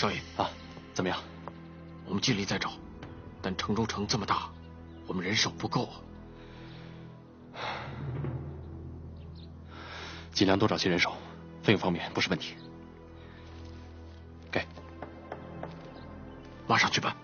少爷啊，怎么样？我们尽力在找，但城中城这么大，我们人手不够啊。尽量多找些人手，费用方面不是问题。给，马上去办。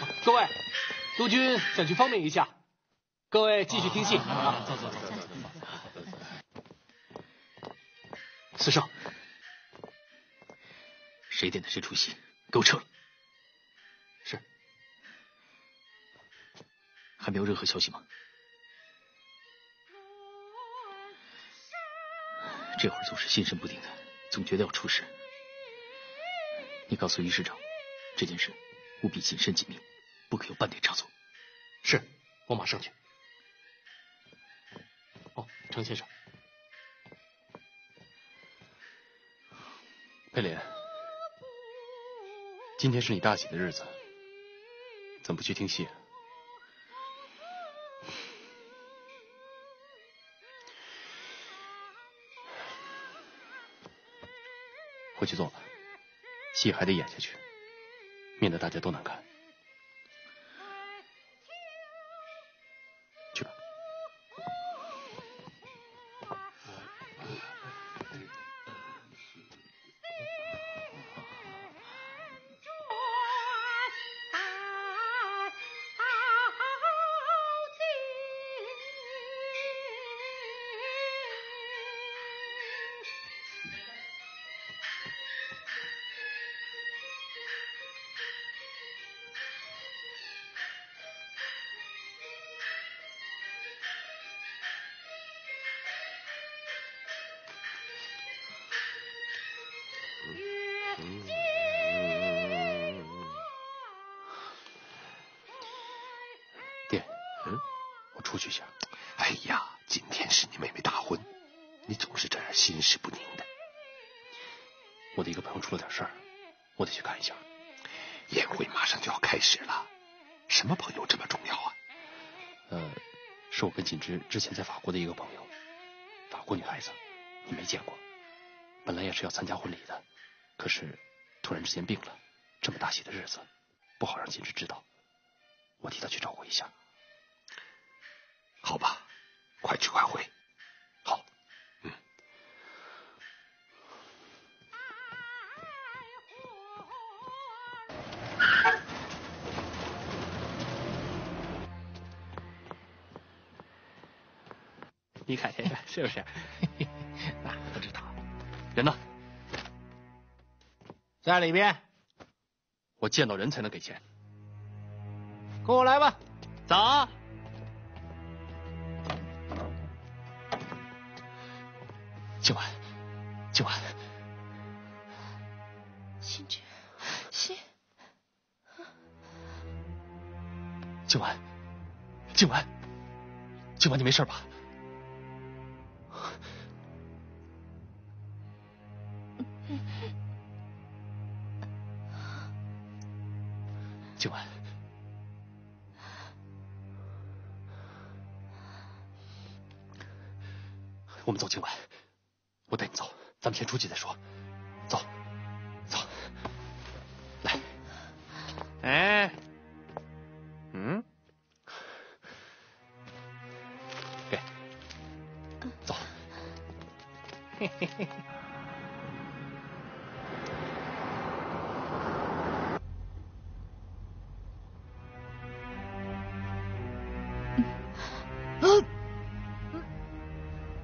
各位，督军想去方便一下，各位继续听戏啊！走走走走走。四少，谁点的谁出戏，给我撤了。是。还没有任何消息吗？这会儿总是心神不定的，总觉得要出事。你告诉于师长，这件事。 务必谨慎谨密，不可有半点差错。是，我马上去。哦，程先生，佩林，今天是你大喜的日子，怎么不去听戏啊？回去坐吧，戏还得演下去。 免得大家都难看。去吧。出去一下。哎呀，今天是你妹妹大婚，你总是这样心事不宁的。我的一个朋友出了点事儿，我得去看一下。宴会马上就要开始了，什么朋友这么重要啊？是我跟锦之之前在法国的一个朋友，法国女孩子，你没见过。本来也是要参加婚礼的，可是突然之间病了，这么大喜的日子，不好让锦之知道，我替她去照顾一下。 好吧，快去快回。好，嗯。你看这个是不是？那不知道。人呢？在里边。我见到人才能给钱。跟我来吧，走。 静婉，静婉，心之，心，静婉，静婉，静婉，你没事吧？静婉。我们走今晚，我带你走，咱们先出去再说。走，走，来。哎，嗯，给，走。嘿嘿嘿。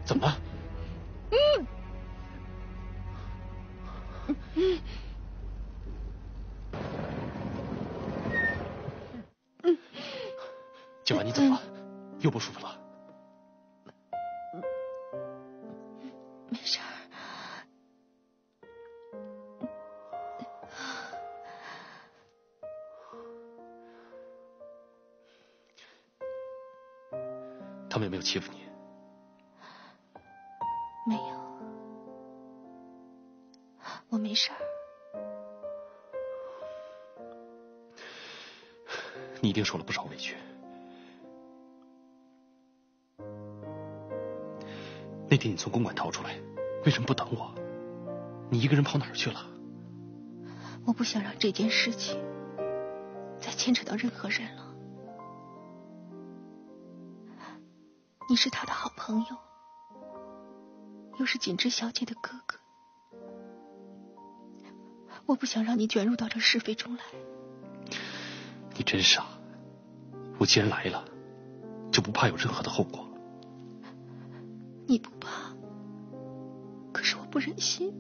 怎么了？今晚你怎么了？又不舒服了？没事儿。他们有没有欺负你？ 没有，我没事儿。你一定受了不少委屈。那天你从公馆逃出来，为什么不等我？你一个人跑哪儿去了？我不想让这件事情再牵扯到任何人了。你是他的好朋友。 又是锦织小姐的哥哥，我不想让你卷入到这是非中来。你真傻！我既然来了，就不怕有任何的后果。你不怕，可是我不忍心。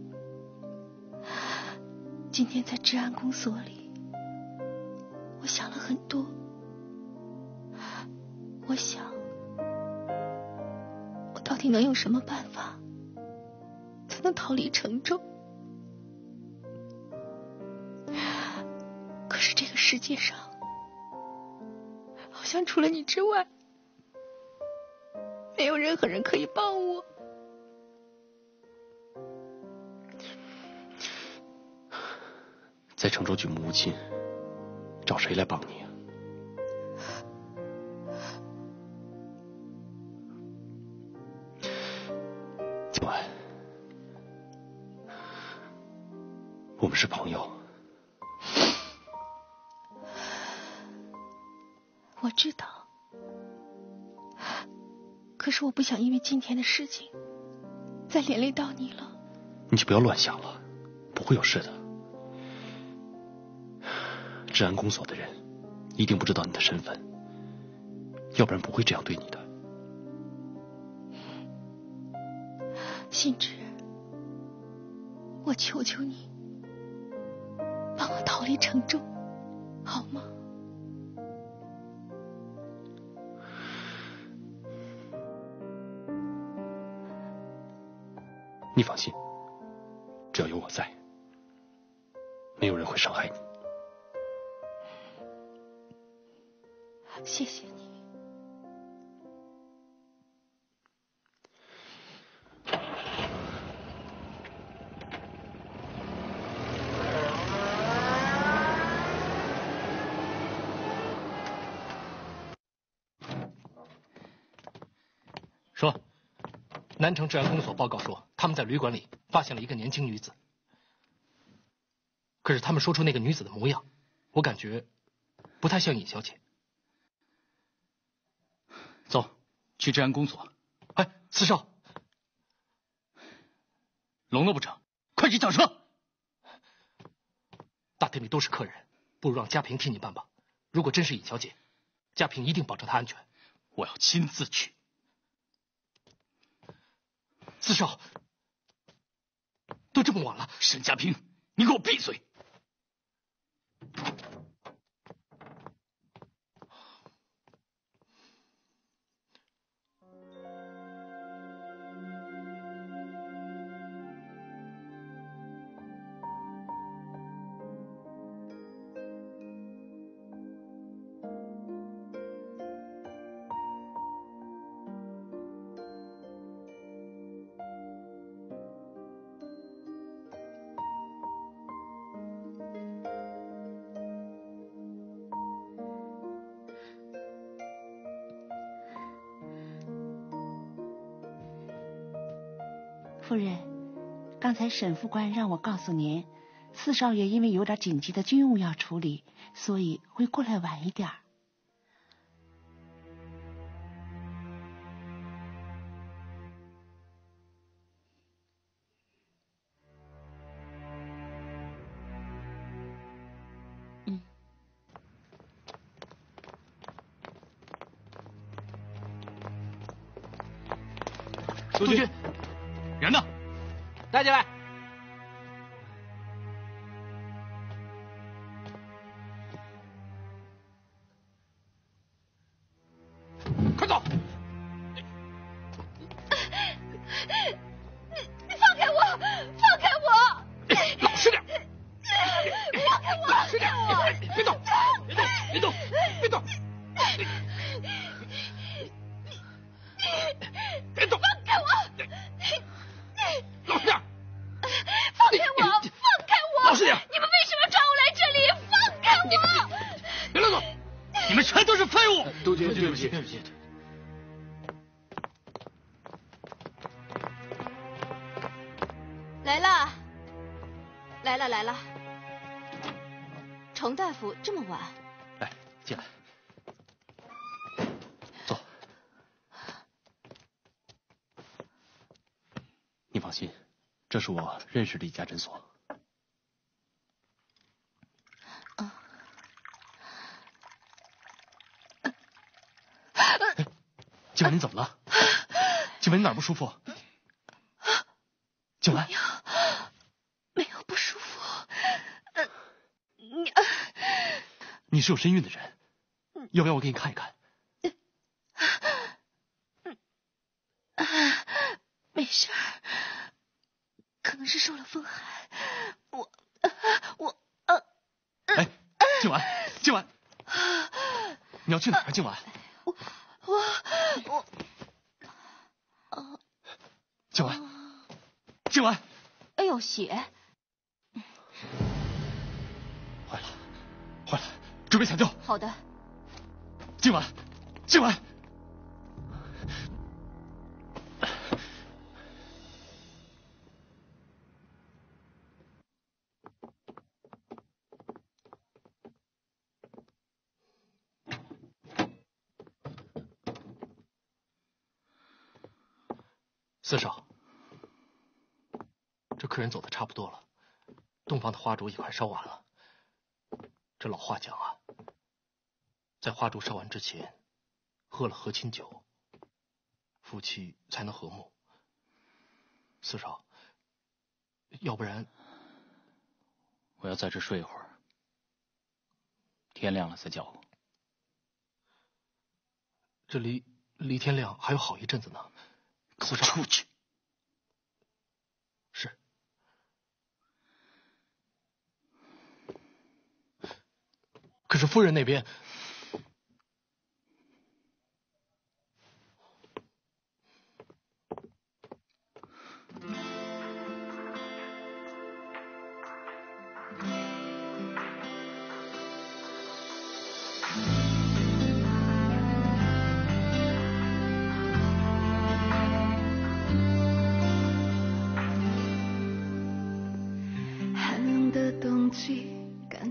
今天在治安公所里，我想了很多，我想，我到底能有什么办法？ 能逃离城中，可是这个世界上，好像除了你之外，没有任何人可以帮我。在城中举目无亲，找谁来帮你啊？今晚。 我们是朋友，我知道。可是我不想因为今天的事情再连累到你了。你就不要乱想了，不会有事的。治安公所的人一定不知道你的身份，要不然不会这样对你的。信之，我求求你。 逃离城中，好吗？你放心，只要有我在，没有人会伤害你。谢谢你。 说，南城治安公所报告说，他们在旅馆里发现了一个年轻女子。可是他们说出那个女子的模样，我感觉不太像尹小姐。走，去治安公所。哎，四少，聋了不成？快去叫车！大厅里都是客人，不如让嘉平替你办吧。如果真是尹小姐，嘉平一定保证她安全。我要亲自去。 四少，都这么晚了，沈家平，你给我闭嘴！夫人，刚才沈副官让我告诉您，四少爷因为有点紧急的军务要处理，所以会过来晚一点。督军，人呢？带进来。快走！你放开我！放开我！老实点！放开我！老实点！别动！别动！别动！别动！督军，对不起，对不起。来了，来了，来了。程大夫这么晚？哎，进来，坐。你放心，这是我认识的一家诊所。 静雯，你怎么了？静雯，你哪儿不舒服？静雯，没有不舒服。你是有身孕的人，要不要我给你看一看？没事儿，可能是受了风寒。我。哎，静雯，静雯，你要去哪儿？静雯。 我，静雯，静雯，哎呦，血！坏了，坏了，准备抢救。好的，静雯，静雯，四少，这客人走的差不多了，洞房的花烛也快烧完了。这老话讲啊，在花烛烧完之前，喝了和亲酒，夫妻才能和睦。四少，要不然我要在这睡一会儿，天亮了再叫我。这离天亮还有好一阵子呢。 四少，出去。是。可是夫人那边，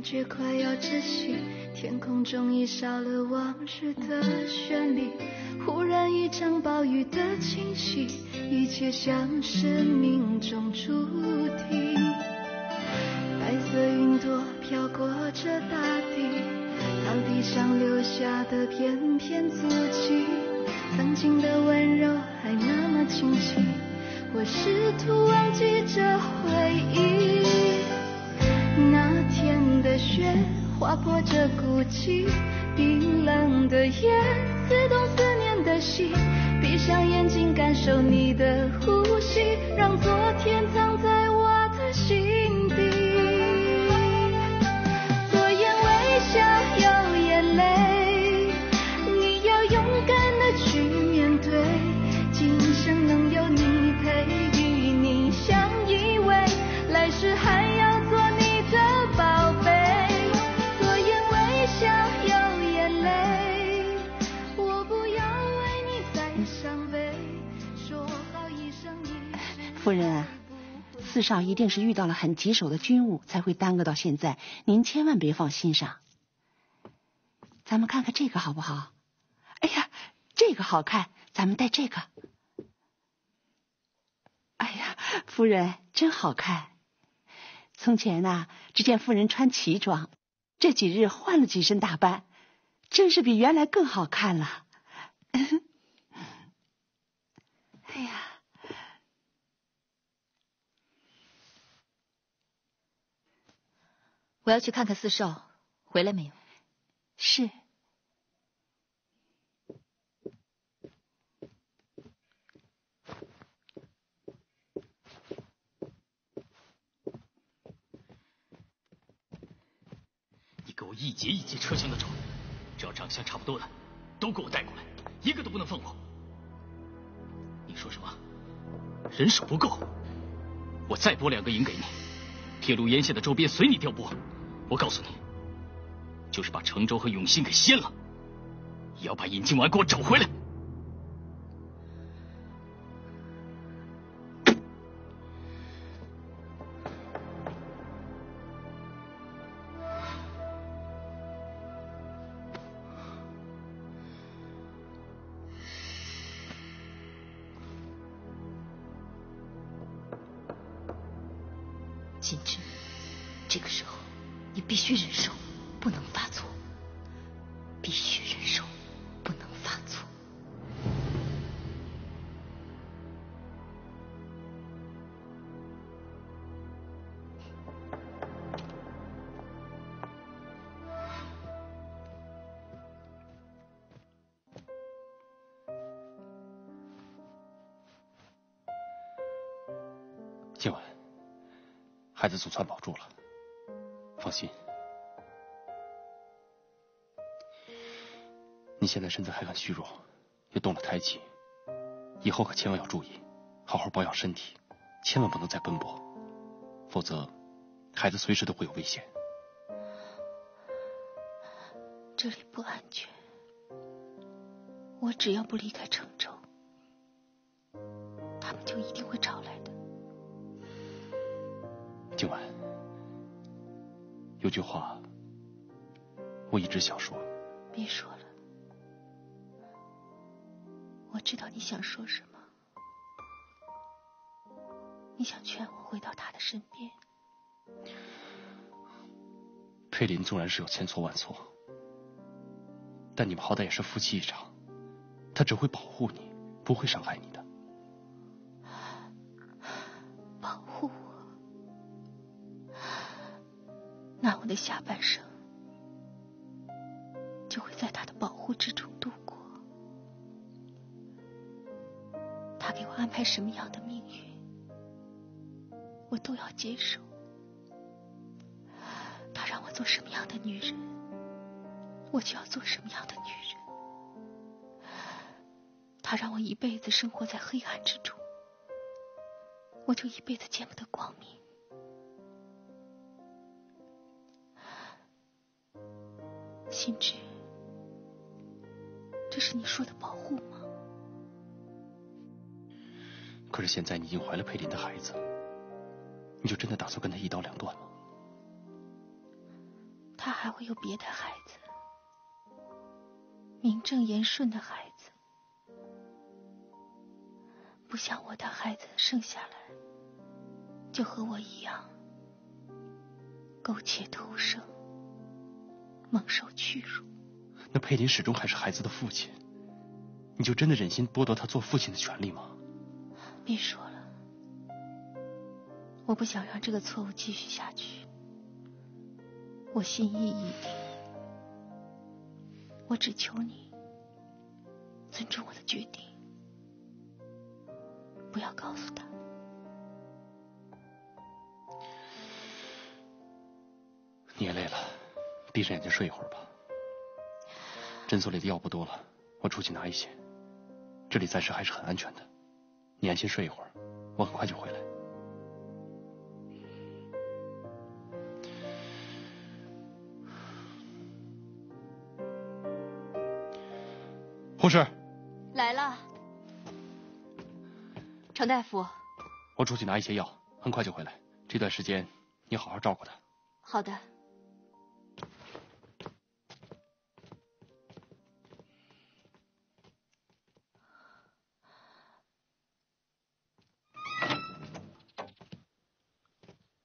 却快要窒息，天空中已少了往日的绚丽。忽然一场暴雨的侵袭，一切像是命中注定。白色云朵飘过这大地，草地上留下的片片足迹，曾经的温柔还那么清晰。我试图忘记这回忆。 那天的雪划破这孤寂，冰冷的夜刺痛思念的心。闭上眼睛，感受你的呼吸，让昨天藏在我的心底。左眼微笑，右眼泪，你要勇敢的去面对。今生能有你陪，与你相依偎，来世还要做你。 夫夫人啊，四少一定是遇到了很棘手的军务，才会耽搁到现在。您千万别放心上。咱们看看这个好不好？哎呀，这个好看，咱们戴这个。哎呀，夫人真好看。从前呐，只见夫人穿旗装，这几日换了几身打扮，真是比原来更好看了。哎呀！我要去看看四少回来没有。是。你给我一节一节车厢的找，只要长相差不多的，都给我带过来，一个都不能放过。你说什么？人手不够？我再拨两个营给你，铁路沿线的周边随你调拨。我告诉你，就是把成州和永兴给掀了，也要把尹静丸给我找回来。锦之，这个时候你必须忍受，不能发作，必须忍受，不能发作。静婉。 孩子总算保住了，放心。你现在身子还很虚弱，又动了胎气，以后可千万要注意，好好保养身体，千万不能再奔波，否则孩子随时都会有危险。这里不安全，我只要不离开成州，他们就一定会找来的。 静婉，有句话我一直想说。别说了，我知道你想说什么。你想劝我回到他的身边。佩林纵然是有千错万错，但你们好歹也是夫妻一场，他只会保护你，不会伤害你的。 那我的下半生就会在他的保护之中度过。他给我安排什么样的命运，我都要接受；他让我做什么样的女人，我就要做什么样的女人；他让我一辈子生活在黑暗之中，我就一辈子见不得光明。 心之，这是你说的保护吗？可是现在你已经怀了佩林的孩子，你就真的打算跟他一刀两断吗？他还会有别的孩子，名正言顺的孩子，不像我的孩子生下来就和我一样苟且偷生。 蒙受屈辱，那佩林始终还是孩子的父亲，你就真的忍心剥夺他做父亲的权利吗？别说了，我不想让这个错误继续下去。我心意已定，我只求你尊重我的决定，不要告诉他。你也累了。 闭着眼睛睡一会儿吧。诊所里的药不多了，我出去拿一些。这里暂时还是很安全的，你安心睡一会儿，我很快就回来。护士来了，程大夫，我出去拿一些药，很快就回来。这段时间你好好照顾他。好的。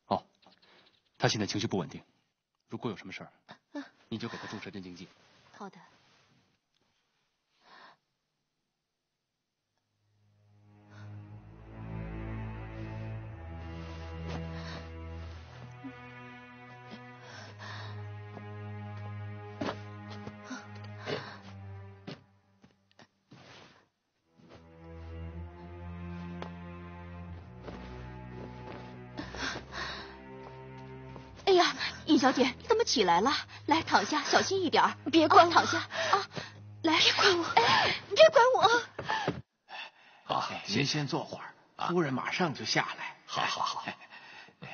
哦，他现在情绪不稳定，如果有什么事儿，你就给他注射镇静剂。好的。 尹小姐，你怎么起来了？来，躺下，小心一点，别管我，躺下啊！来，别管我，你别管我。好，您先坐会儿，夫人马上就下来。好好好。嗯。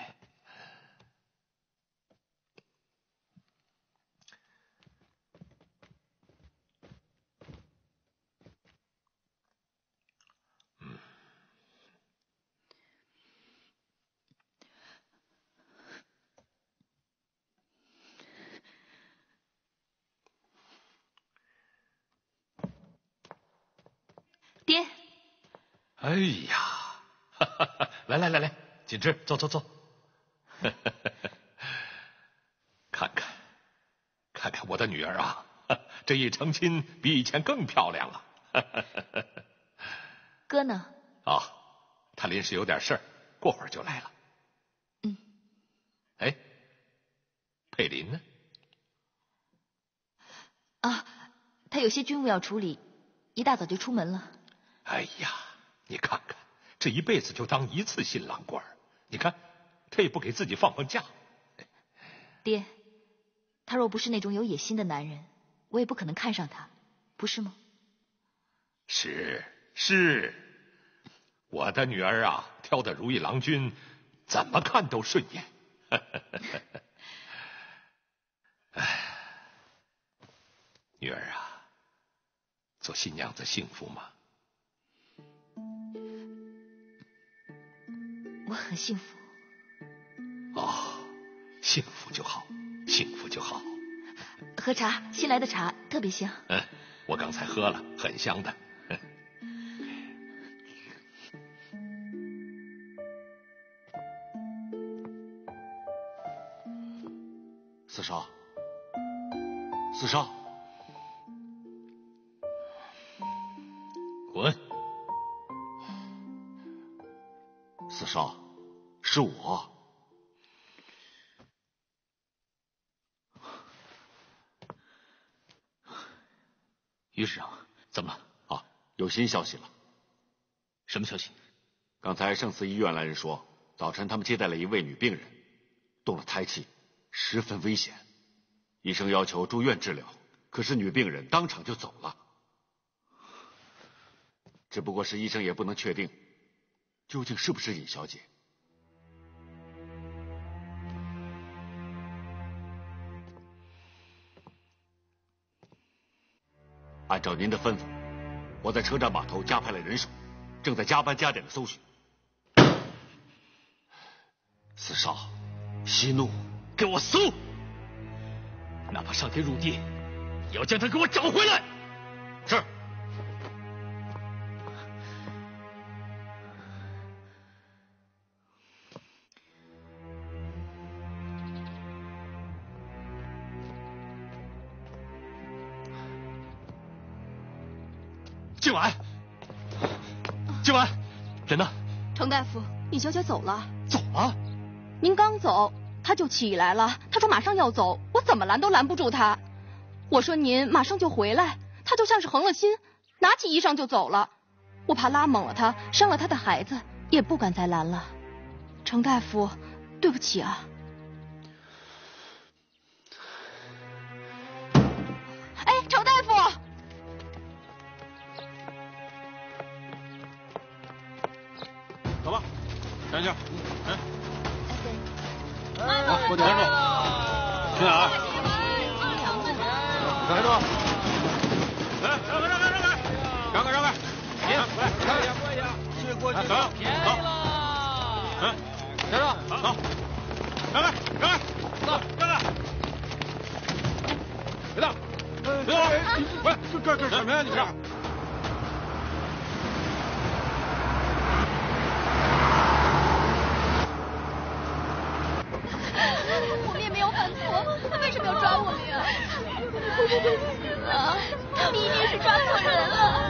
爹，哎呀，哈哈来来来来，锦芝，坐坐坐，看看，看看我的女儿啊，这一成亲比以前更漂亮了。哥呢？啊，他临时有点事儿，过会儿就来了。嗯。哎，佩林呢？啊，他有些军务要处理，一大早就出门了。 哎呀，你看看，这一辈子就当一次新郎官，你看他也不给自己放放假。爹，他若不是那种有野心的男人，我也不可能看上他，不是吗？是是，我的女儿啊，挑的如意郎君，怎么看都顺眼。哎，女儿啊，做新娘子幸福吗？ 我很幸福。哦，幸福就好，幸福就好。喝茶，新来的茶特别香。嗯，我刚才喝了，很香的。四少，四少，滚！四少。 是我，于市长，怎么了？啊，有新消息了。什么消息？刚才圣慈医院来人说，早晨他们接待了一位女病人，动了胎气，十分危险。医生要求住院治疗，可是女病人当场就走了。只不过是医生也不能确定，究竟是不是尹小姐。 按照您的吩咐，我在车站码头加派了人手，正在加班加点的搜寻。四少，息怒，给我搜！哪怕上天入地，也要将他给我找回来。是。静婉，静婉，人呢？程大夫，尹小姐走了。走了？您刚走，她就起来了。她说马上要走，我怎么拦都拦不住她。我说您马上就回来，她就像是横了心，拿起衣裳就走了。我怕拉猛了她，伤了她的孩子，也不敢再拦了。程大夫，对不起啊。哎，程大夫。 走吧，杨静，哎，好，我等着。去哪儿？让开door！来，让开，让开，让开，让开，让开！停，来，过一下，过一下，走，走。这什么呀？你看。 我们也没有犯错，他为什么要抓我们呀？啊，他们一定是抓错人了。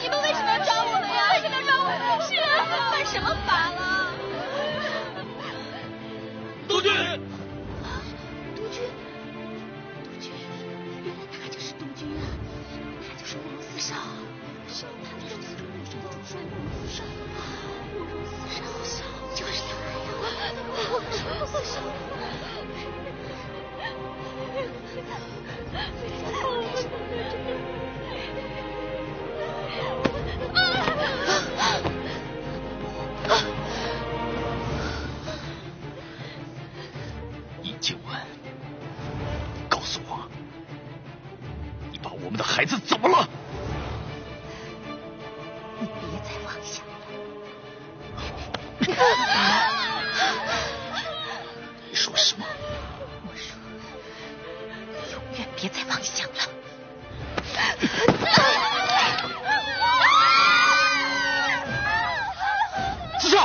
你们为什么要抓我们呀？为什么要抓我们？是啊，犯什么法了？督军，督军，督军，原来他就是督军啊！ 杀！是他们正在做什么？杀！杀！杀！就是他呀！尹静文，告诉我，你把我们的孩子怎么了？ 你说什么？我说，永远别再妄想了。自首！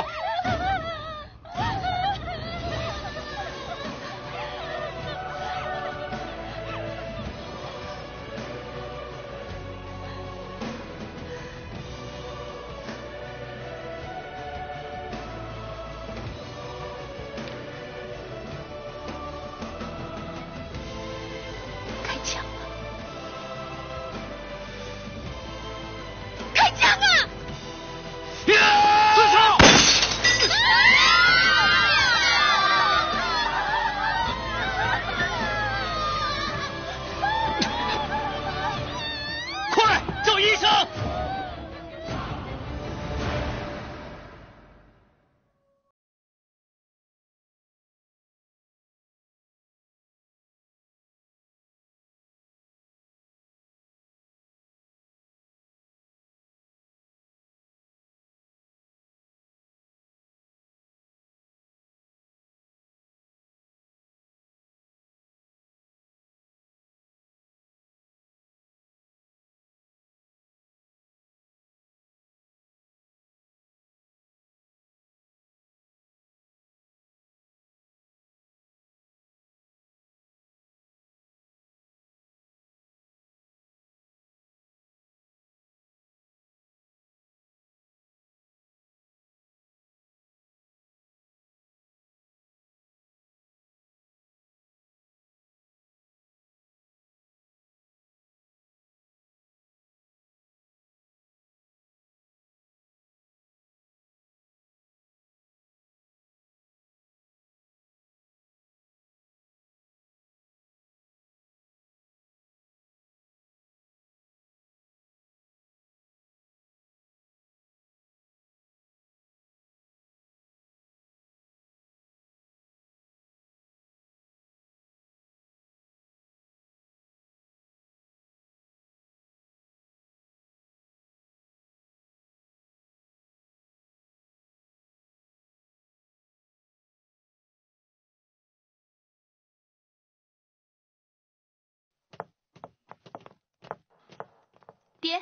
爹，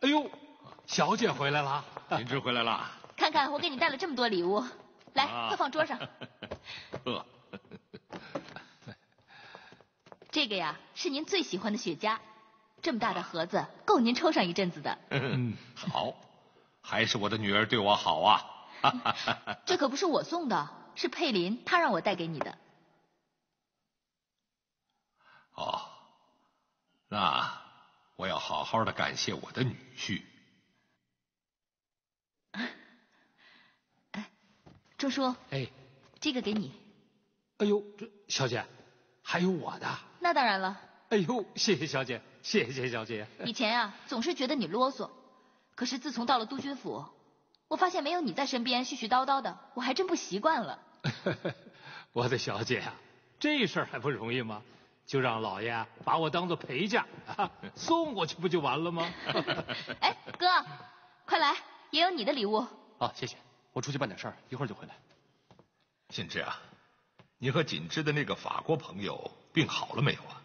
哎呦，小姐回来了，林芝回来了。看看我给你带了这么多礼物，来，都放桌上。这个呀，是您最喜欢的雪茄，这么大的盒子够您抽上一阵子的。嗯，好，还是我的女儿对我好啊。这可不是我送的，是佩林她让我带给你的。哦，那。 我要好好的感谢我的女婿。哎，钟叔，哎，这个给你。哎呦，这小姐，还有我的。那当然了。哎呦，谢谢小姐，谢谢小姐。以前啊，总是觉得你啰嗦，可是自从到了督军府，我发现没有你在身边絮絮叨叨的，我还真不习惯了。我的小姐啊，这事儿还不容易吗？ 就让老爷把我当做陪嫁、啊，送过去不就完了吗？哎，哥，快来，也有你的礼物。好、哦，谢谢。我出去办点事儿，一会儿就回来。锦之啊，你和锦之的那个法国朋友病好了没有啊？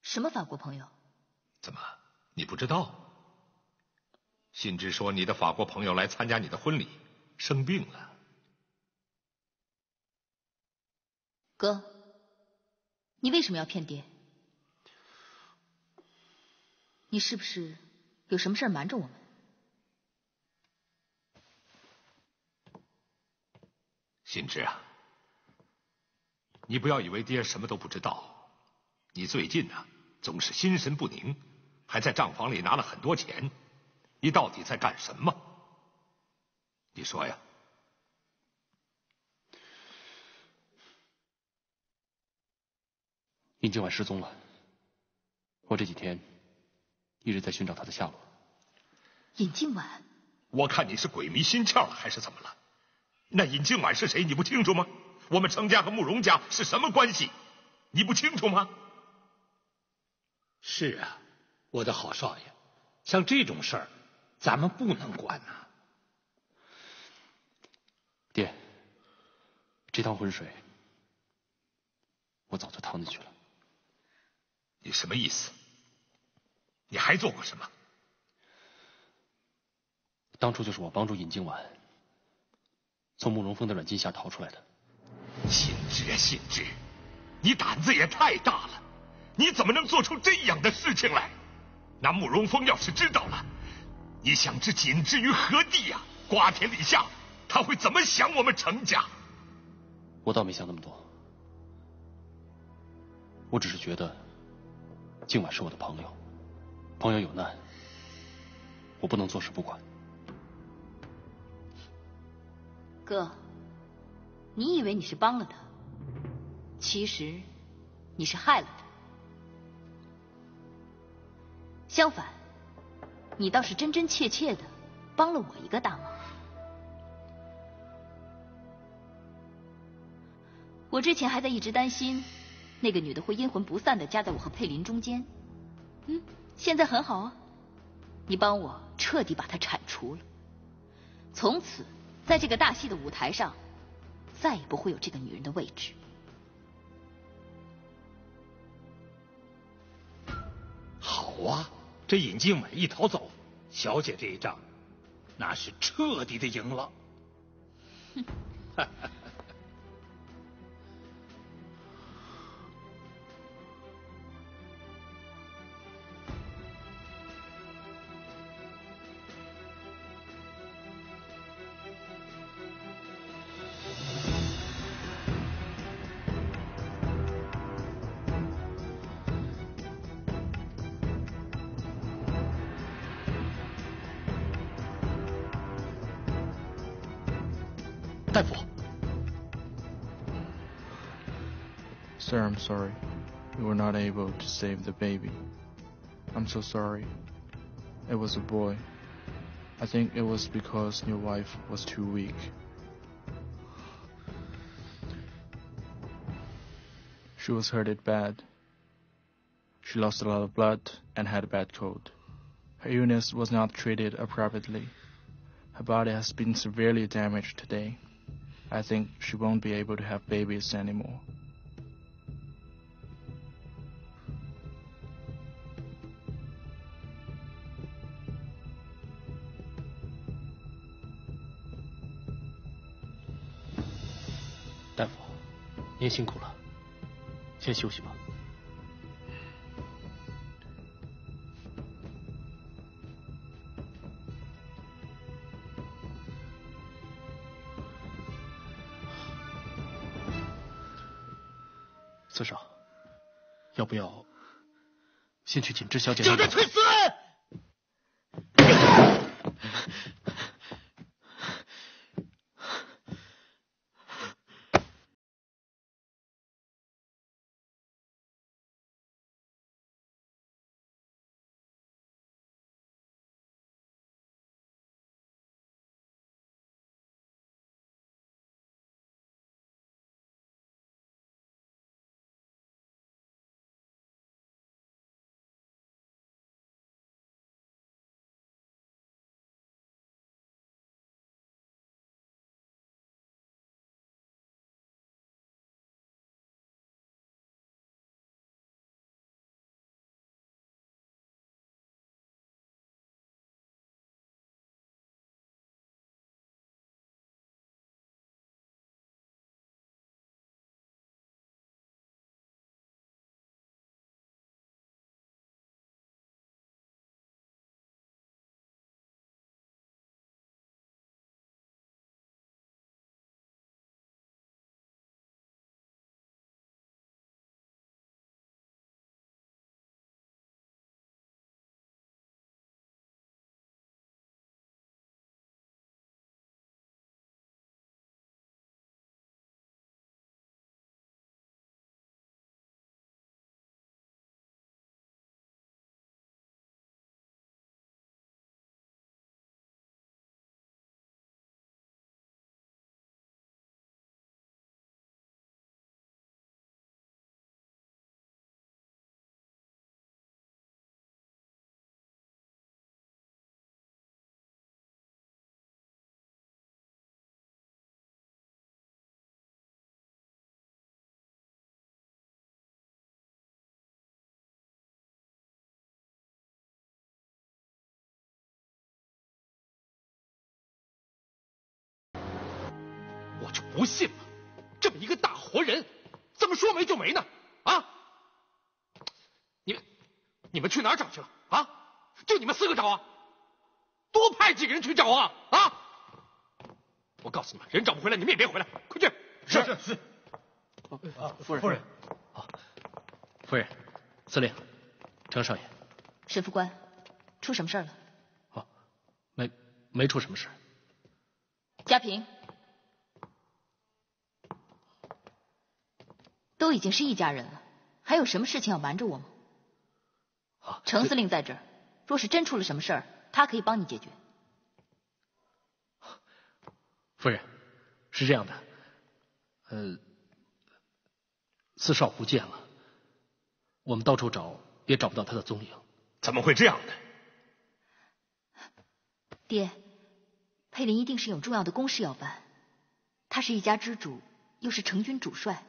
什么法国朋友？怎么你不知道？锦之说你的法国朋友来参加你的婚礼，生病了。 哥，你为什么要骗爹？你是不是有什么事瞒着我们？心之啊，你不要以为爹什么都不知道。你最近呢，总是心神不宁，还在账房里拿了很多钱。你到底在干什么？你说呀。 宁今晚失踪了，我这几天一直在寻找他的下落。尹静婉，我看你是鬼迷心窍了还是怎么了？那尹静婉是谁？你不清楚吗？我们程家和慕容家是什么关系？你不清楚吗？是啊，我的好少爷，像这种事儿，咱们不能管呐、啊。爹，这趟浑水，我早就趟进去了。 你什么意思？你还做过什么？当初就是我帮助尹静婉从慕容峰的软禁下逃出来的。心之啊，心之，你胆子也太大了！你怎么能做出这样的事情来？那慕容峰要是知道了，你想置锦之于何地呀、啊？瓜田李下，他会怎么想我们程家？我倒没想那么多，我只是觉得。 静婉是我的朋友，朋友有难，我不能坐视不管。哥，你以为你是帮了他，其实你是害了他。相反，你倒是真真切切的帮了我一个大忙。我之前还在一直担心。 那个女的会阴魂不散的夹在我和佩林中间，嗯，现在很好啊，你帮我彻底把她铲除了，从此在这个大戏的舞台上，再也不会有这个女人的位置。好啊，这尹静婉一逃走，小姐这一仗，那是彻底的赢了。哼。大夫 ，Sir, I'm sorry. We were not able to save the baby. I'm so sorry. It was a boy. I think it was because your wife was too weak. She was hurted bad. She lost a lot of blood and had a bad cold. Her illness was not treated appropriately. Her body has been severely damaged today. I think she won't be able to have babies anymore.大夫，您辛苦了，先休息吧。四少，要不要先去锦之小姐？就着去死！我就不信了，这么一个大活人，怎么说没就没呢？啊！你们去哪儿找去了？啊！就你们四个找啊！多派几个人去找啊！啊！我告诉你们，人找不回来，你们也别回来，快去！是。啊，夫人。啊，夫人，司令，程少爷。沈副官，出什么事儿了？哦，没出什么事。嘉平，都已经是一家人了，还有什么事情要瞒着我吗？啊，程司令在这儿，若是真出了什么事儿，他可以帮你解决。夫人，是这样的，四少不见了，我们到处找也找不到他的踪影。怎么会这样呢？爹，佩林一定是有重要的公事要办，他是一家之主，又是成军主帅，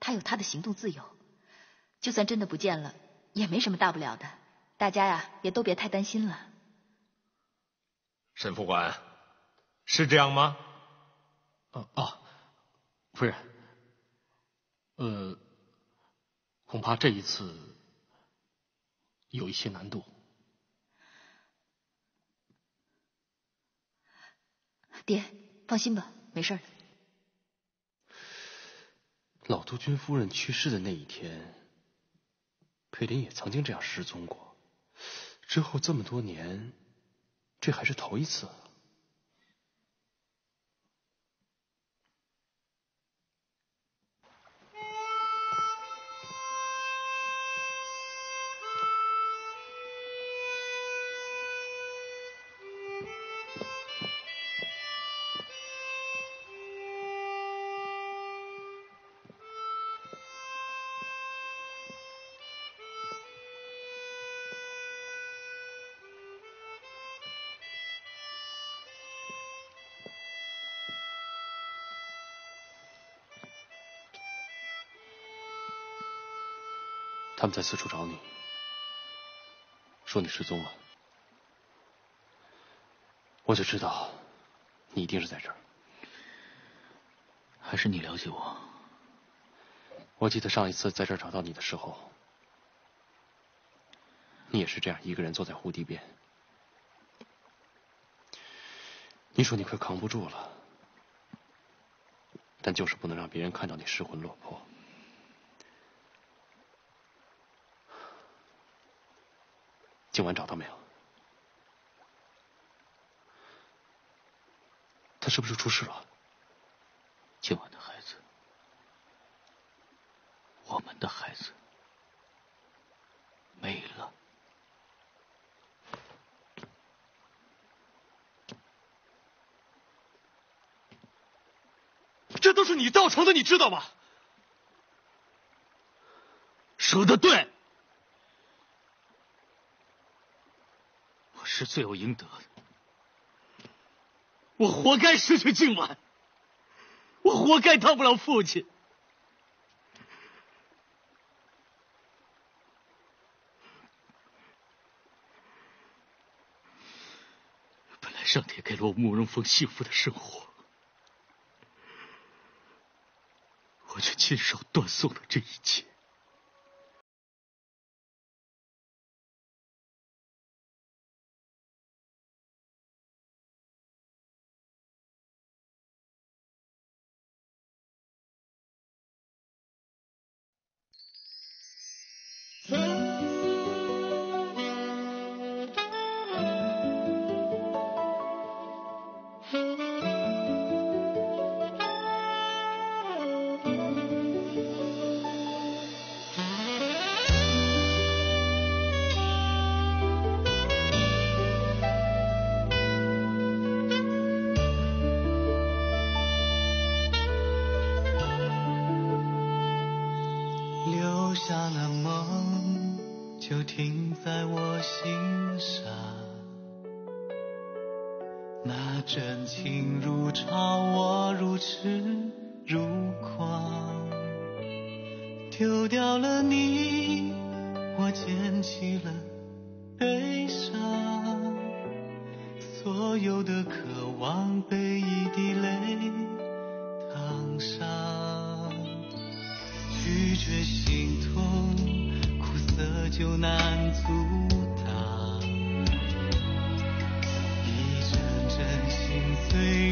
他有他的行动自由。就算真的不见了，也没什么大不了的，大家呀也都别太担心了。沈副官，是这样吗？哦，夫人，恐怕这一次有一些难度。爹，放心吧，没事的。老督军夫人去世的那一天，佩林也曾经这样失踪过，之后这么多年，这还是头一次。他们在四处找你，说你失踪了。我就知道你一定是在这儿。还是你了解我。我记得上一次在这儿找到你的时候，你也是这样一个人坐在湖堤边。你说你快扛不住了，但就是不能让别人看到你失魂落魄。今晚找到没有？他是不是出事了？今晚的孩子，我们的孩子没了。这都是你造成的，你知道吗？说得对。是罪有应得的，我活该失去今晚，我活该当不了父亲。本来上天给了我慕容峰幸福的生活，我却亲手断送了这一切。所有的渴望被一滴泪打却心痛，苦涩就难阻挡，一阵阵心碎。